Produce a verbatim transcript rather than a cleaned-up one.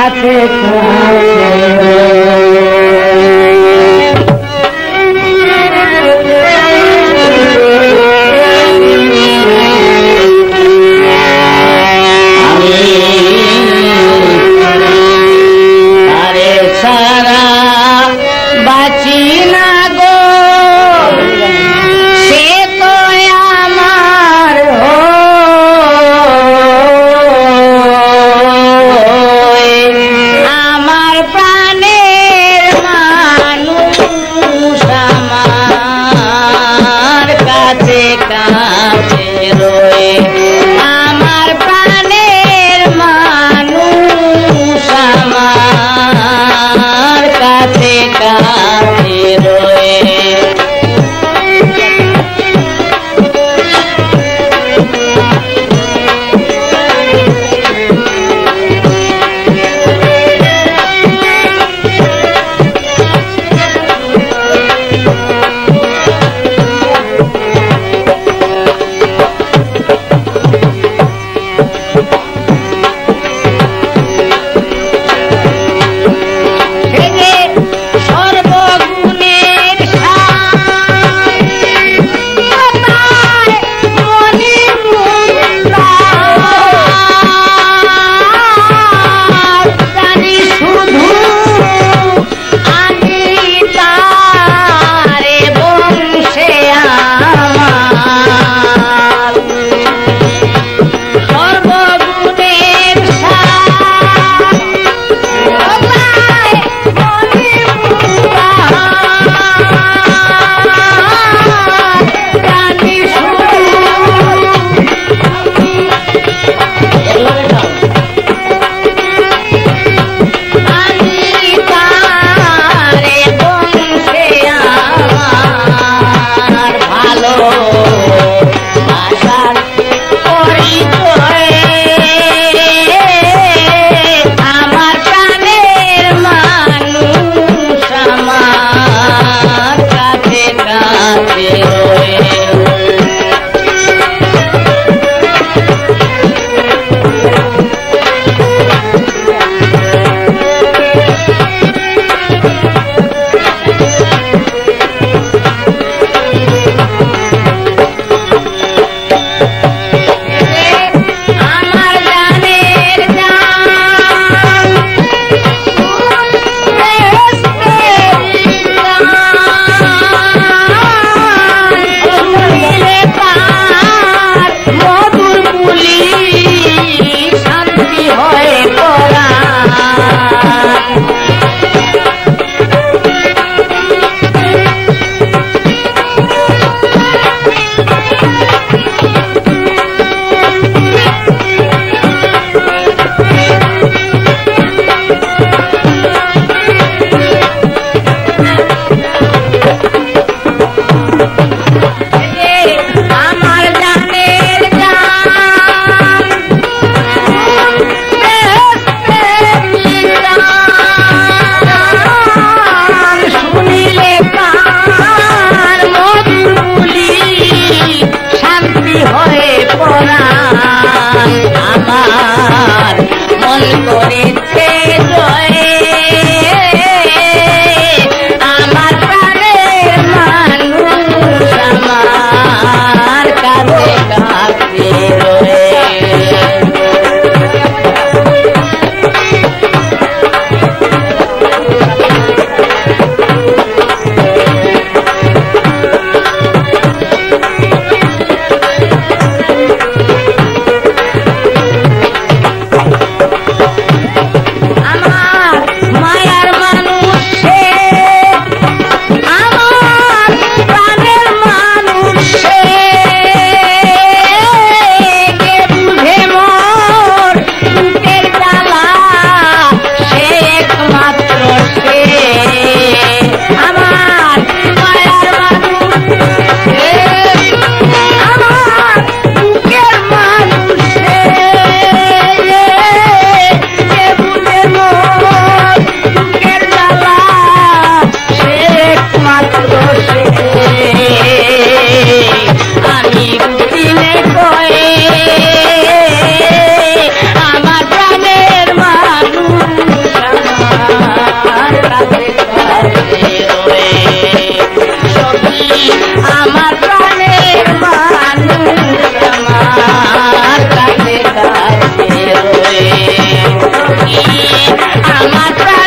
te amar Amar